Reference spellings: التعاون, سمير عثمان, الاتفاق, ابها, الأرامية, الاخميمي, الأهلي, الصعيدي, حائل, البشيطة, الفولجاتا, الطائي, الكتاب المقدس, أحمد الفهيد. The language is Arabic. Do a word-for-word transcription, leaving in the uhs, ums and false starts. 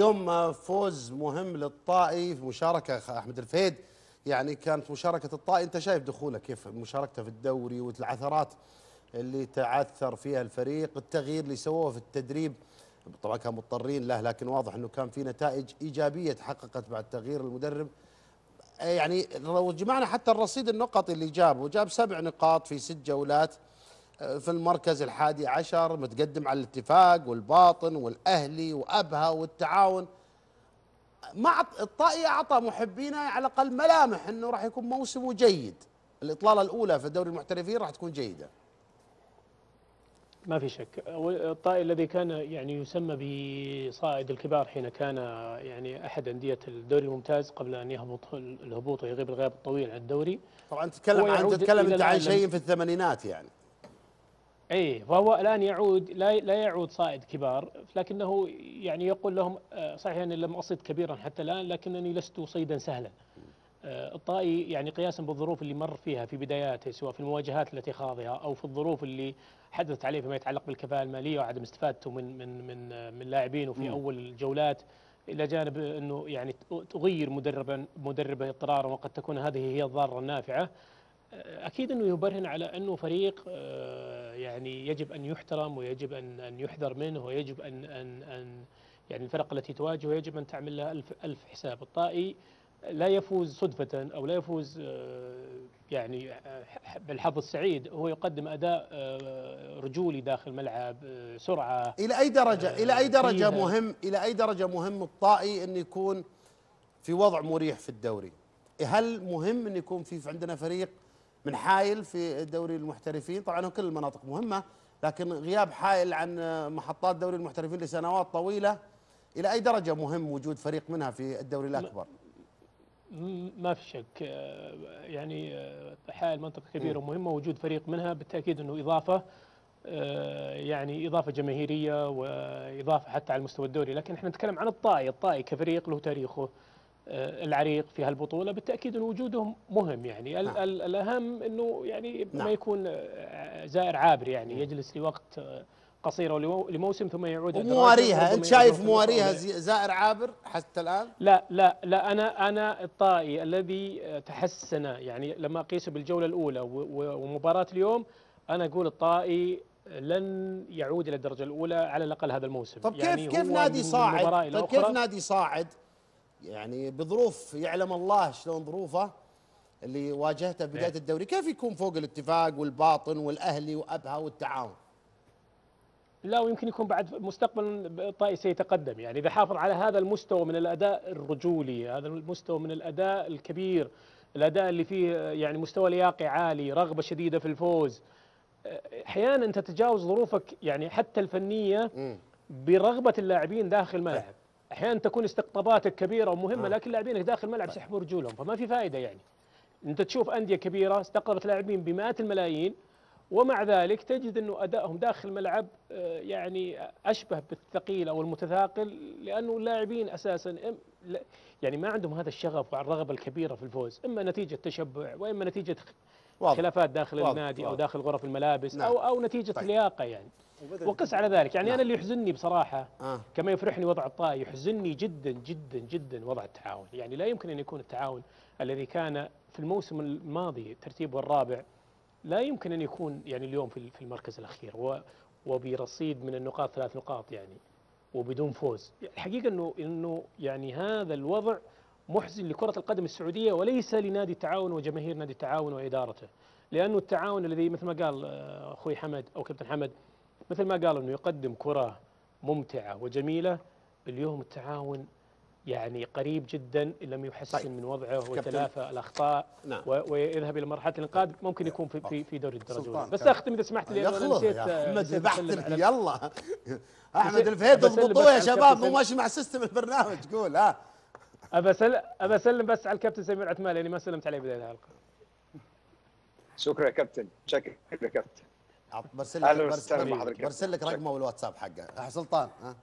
اليوم فوز مهم للطائي في مشاركة أحمد الفهيد، يعني كانت مشاركة الطائي، أنت شايف دخوله كيف، مشاركته في الدوري والعثرات اللي تعثر فيها الفريق، التغيير اللي سووه في التدريب، طبعا كانوا مضطرين له، لكن واضح أنه كان في نتائج إيجابية تحققت بعد تغيير المدرب. يعني لو جمعنا حتى الرصيد النقطي اللي جابه، جاب سبع نقاط في ست جولات، في المركز الحادي عشر، متقدم على الاتفاق والباطن والاهلي وابها والتعاون. مع الطائي اعطى محبينا على الاقل ملامح انه راح يكون موسمه جيد، الاطلاله الاولى في دوري المحترفين راح تكون جيده. ما في شك، الطائي الذي كان يعني يسمى بصائد الكبار حين كان يعني احد انديه الدوري الممتاز قبل ان يهبط الهبوط ويغيب الغياب الطويل عن الدوري. طبعا تتكلم عن تتكلم انت عن شيء في الثمانينات يعني. اي فهو الان يعود، لا لا يعود صائد كبار، لكنه يعني يقول لهم صحيح اني لم اصد كبيرا حتى الان، لكنني لست صيدا سهلا. الطائي يعني قياسا بالظروف اللي مر فيها في بداياته، سواء في المواجهات التي خاضها او في الظروف اللي حدثت عليه فيما يتعلق بالكفاءه الماليه وعدم استفادته من من من من لاعبين وفي اول الجولات، الى جانب انه يعني تغير مدربا مدربه اضطرارا، وقد تكون هذه هي الضاره النافعه. اكيد انه يبرهن على انه فريق يعني يجب ان يحترم ويجب ان ان يحذر منه، ويجب ان ان ان يعني الفرق التي تواجهه يجب ان تعمل لها الف الف حساب. الطائي لا يفوز صدفه او لا يفوز يعني بالحظ السعيد، هو يقدم اداء رجولي داخل الملعب، سرعه. الى اي درجه الى اي درجه مهم الى اي درجه مهم الطائي انه يكون في وضع مريح في الدوري؟ هل مهم انه يكون في عندنا فريق من حائل في دوري المحترفين؟ طبعا كل المناطق مهمة، لكن غياب حائل عن محطات دوري المحترفين لسنوات طويلة، إلى أي درجة مهم وجود فريق منها في الدوري الأكبر؟ ما في شك، يعني حائل منطقة كبيرة ومهمة، وجود فريق منها بالتأكيد أنه إضافة، يعني إضافة جماهيرية وإضافة حتى على المستوى الدوري. لكن احنا نتكلم عن الطائي، الطائي كفريق له تاريخه العريق في هالبطولة، بالتأكيد أن وجودهم مهم. يعني نعم. الأهم أنه يعني نعم. ما يكون زائر عابر، يعني يجلس لوقت قصير ولموسم ثم يعود. مواريها، أنت شايف مواريها زائر عابر حتى الآن؟ لا لا لا، أنا أنا الطائي الذي تحسن، يعني لما أقيسه بالجولة الأولى ومباراة اليوم، أنا أقول الطائي لن يعود إلى الدرجة الأولى على الأقل هذا الموسم. طب يعني كيف كيف نادي صاعد؟ طب كيف نادي صاعد؟ يعني بظروف يعلم الله شلون ظروفه اللي واجهته بداية الدوري، كيف يكون فوق الاتفاق والباطن والاهلي وابها والتعاون؟ لا، ويمكن يكون بعد مستقبلا الطائي سيتقدم، يعني اذا حافظ على هذا المستوى من الاداء الرجولي، هذا المستوى من الاداء الكبير، الاداء اللي فيه يعني مستوى لياقي عالي، رغبة شديدة في الفوز. احيانا تتجاوز ظروفك يعني حتى الفنية برغبة اللاعبين داخل الملعب. احيانا تكون استقطاباتك كبيره ومهمه، لكن لاعبينك داخل الملعب سحبوا رجولهم، فما في فائده. يعني انت تشوف انديه كبيره استقطبت لاعبين بمئات الملايين، ومع ذلك تجد انه ادائهم داخل الملعب يعني اشبه بالثقيل او المتثاقل، لانه اللاعبين اساسا يعني ما عندهم هذا الشغف والرغبه الكبيره في الفوز، اما نتيجه تشبع واما نتيجه خلافات داخل واضح. النادي واضح. او داخل غرف الملابس. نعم. او او نتيجه طيب. لياقه يعني، وقس على ذلك يعني. نعم. انا اللي يحزنني بصراحه آه. كما يفرحني وضع الطائي، يحزنني جدا جدا جدا وضع التعاون. يعني لا يمكن ان يكون التعاون الذي كان في الموسم الماضي ترتيبه الرابع، لا يمكن ان يكون يعني اليوم في المركز الاخير وبرصيد من النقاط ثلاث نقاط يعني، وبدون فوز. الحقيقه انه انه يعني هذا الوضع محزن لكرة القدم السعودية، وليس لنادي التعاون وجماهير نادي التعاون وإدارته، لأنه التعاون الذي مثل ما قال أخوي حمد أو كابتن حمد، مثل ما قال أنه يقدم كرة ممتعة وجميلة، اليوم التعاون يعني قريب جدا إن لم يحسن طيب. من وضعه ويتلافى الأخطاء. نعم. ويذهب إلى مرحلة الإنقاذ، ممكن يكون في في, في دوري الدرجة الأولى. بس أختم إذا سمحت لي، أنا نسيت أحمد الفهيد. يلا أحمد الفهيد اضبطوه يا شباب، مو ماشي مع سيستم البرنامج. قول ها أبى أسلم أبى أسلم بس على الكابتن سمير عثمان، لأني ما سلمت عليه بداية الحلقة. شكرا يا كابتن، شكرا يا كابتن. برسل لك برسل لك رقمه والواتساب حقه. سلطان ها